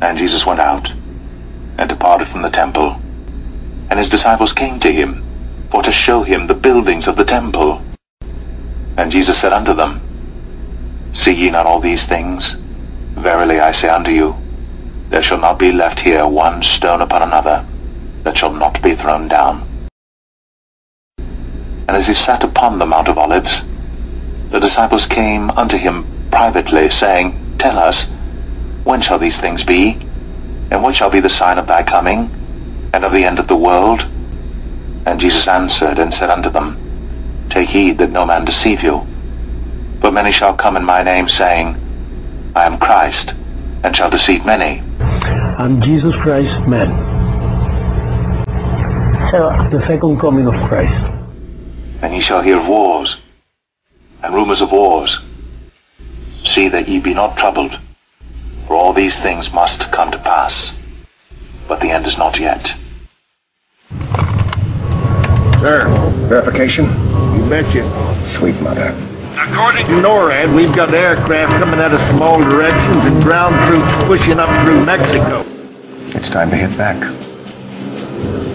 And Jesus went out, and departed from the temple. And his disciples came to him, for to show him the buildings of the temple. And Jesus said unto them, See ye not all these things? Verily I say unto you, there shall not be left here one stone upon another, that shall not be thrown down. And as he sat upon the Mount of Olives, the disciples came unto him privately, saying, Tell us, when shall these things be? And what shall be the sign of thy coming, and of the end of the world? And Jesus answered and said unto them, Take heed that no man deceive you. For many shall come in my name, saying, I am Christ, and shall deceive many. I'm Jesus Christ, man. So, the second coming of Christ. And ye shall hear of wars, and rumors of wars. See that ye be not troubled, for all these things must come to pass, but the end is not yet. Sir, verification? You betcha. Sweet mother. According to NORAD, we've got aircraft coming at us from all directions and ground troops pushing up through Mexico. It's time to hit back.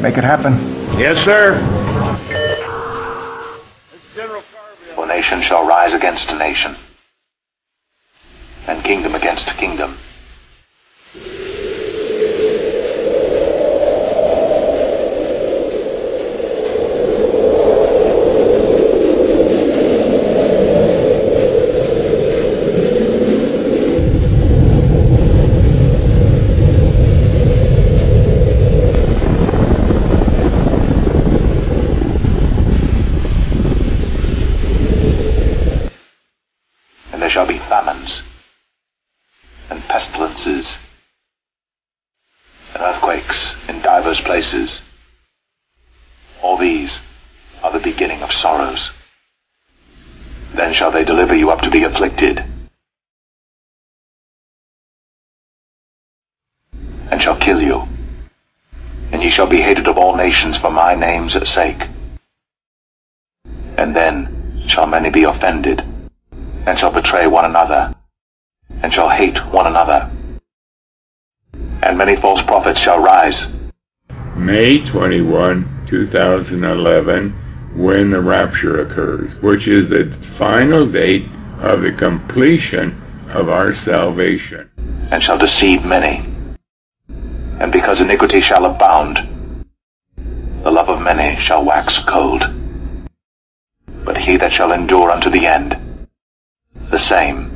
Make it happen. Yes, sir. For nation shall rise against nation, and kingdom against kingdom. And there shall be famines, and pestilences, and earthquakes in divers places. All these are the beginning of sorrows. Then shall they deliver you up to be afflicted, and shall kill you. And ye shall be hated of all nations for my name's sake. And then shall many be offended, and shall betray one another, and shall hate one another. And many false prophets shall rise. May 21, 2011, when the rapture occurs, which is the final date of the completion of our salvation. And shall deceive many. And because iniquity shall abound, the love of many shall wax cold. But he that shall endure unto the end, the same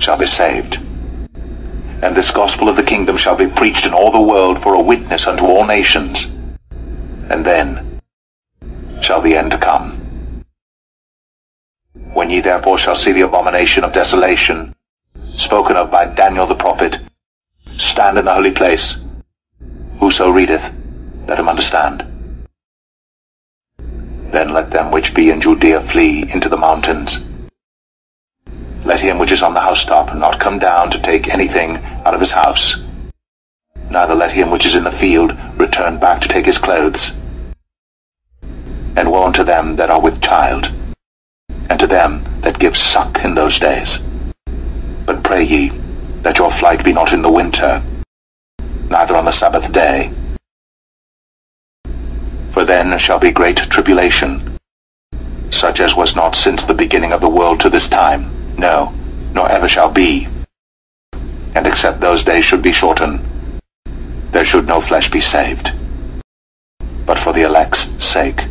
shall be saved. And this gospel of the kingdom shall be preached in all the world for a witness unto all nations, and then shall the end come. When ye therefore shall see the abomination of desolation, spoken of by Daniel the prophet, stand in the holy place. Whoso readeth, let him understand. Then let them which be in Judea flee into the mountains. Let him which is on the housetop not come down to take anything out of his house. Neither let him which is in the field return back to take his clothes. And woe unto them that are with child, and to them that give suck in those days. But pray ye, that your flight be not in the winter, neither on the Sabbath day. For then shall be great tribulation, such as was not since the beginning of the world to this time, no, nor ever shall be. And except those days should be shortened, there should no flesh be saved. But for the elect's sake,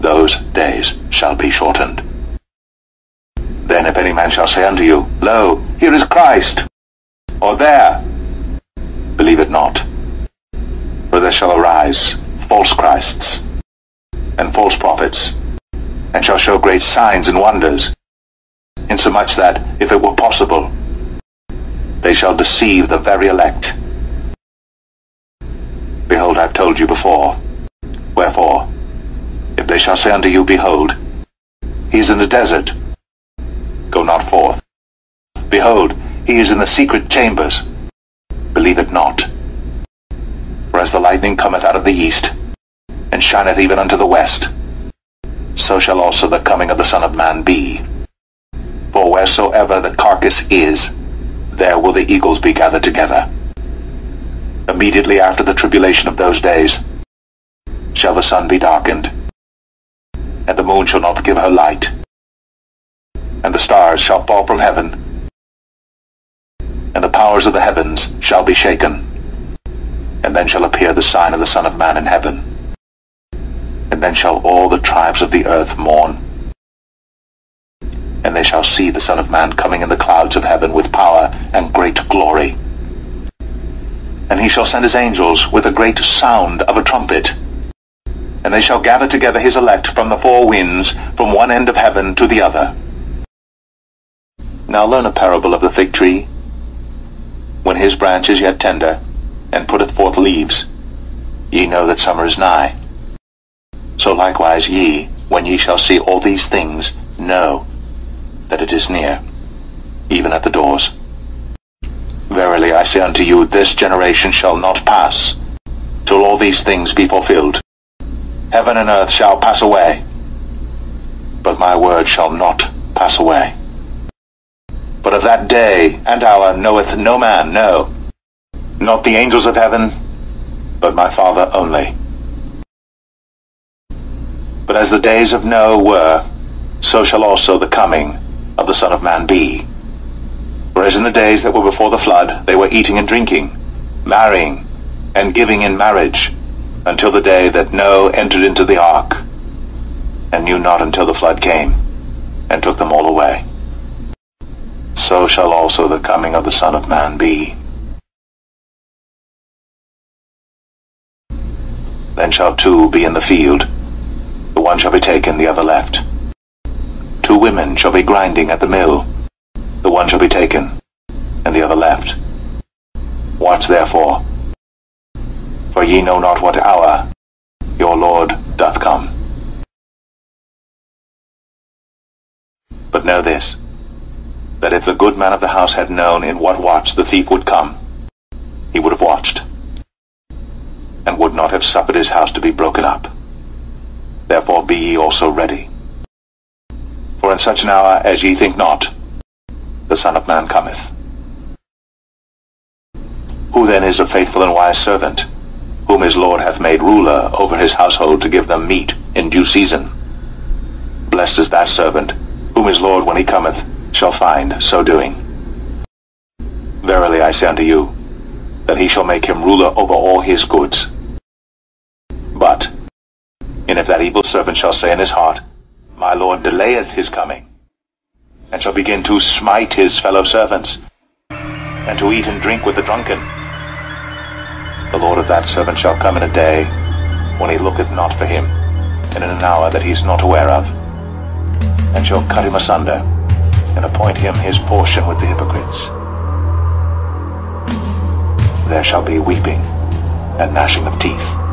those days shall be shortened. Then if any man shall say unto you, Lo, here is Christ, or there, believe it not. For there shall arise false Christs, and false prophets, and shall show great signs and wonders, insomuch that, if it were possible, they shall deceive the very elect. Behold, I have told you before. Wherefore, if they shall say unto you, Behold, he is in the desert, go not forth. Behold, he is in the secret chambers, believe it not. For as the lightning cometh out of the east, and shineth even unto the west, so shall also the coming of the Son of Man be. For wheresoever the carcass is, there will the eagles be gathered together. immediately after the tribulation of those days, shall the sun be darkened, and the moon shall not give her light, and the stars shall fall from heaven, and the powers of the heavens shall be shaken. And then shall appear the sign of the Son of Man in heaven, and then shall all the tribes of the earth mourn, and they shall see the Son of Man coming in the clouds of heaven with power and great glory. And he shall send his angels with a great sound of a trumpet, and they shall gather together his elect from the four winds, from one end of heaven to the other. Now learn a parable of the fig tree. When his branch is yet tender, and putteth forth leaves, ye know that summer is nigh. So likewise ye, when ye shall see all these things, know that it is near, even at the doors. Verily I say unto you, this generation shall not pass, till all these things be fulfilled. Heaven and earth shall pass away, but my word shall not pass away. But of that day and hour knoweth no man, no, not the angels of heaven, but my Father only. But as the days of Noah were, so shall also the coming of the Son of Man be. For as in the days that were before the flood, they were eating and drinking, marrying and giving in marriage, until the day that Noah entered into the ark, and knew not until the flood came, and took them all away. So shall also the coming of the Son of Man be. Then shall two be in the field, the one shall be taken, the other left. Two women shall be grinding at the mill, the one shall be taken, and the other left. Watch therefore, for ye know not what hour your Lord doth come. But know this, that if the good man of the house had known in what watch the thief would come, he would have watched, and would not have suffered his house to be broken up. Therefore be ye also ready. For in such an hour as ye think not, the Son of Man cometh. Who then is a faithful and wise servant, whom his Lord hath made ruler over his household to give them meat in due season? Blessed is that servant, whom his Lord, when he cometh, shall find so doing. Verily I say unto you, that he shall make him ruler over all his goods. But, and if that evil servant shall say in his heart, My Lord delayeth his coming, and shall begin to smite his fellow servants, and to eat and drink with the drunken, the Lord of that servant shall come in a day when he looketh not for him, and in an hour that he is not aware of, and shall cut him asunder, and appoint him his portion with the hypocrites. There shall be weeping and gnashing of teeth.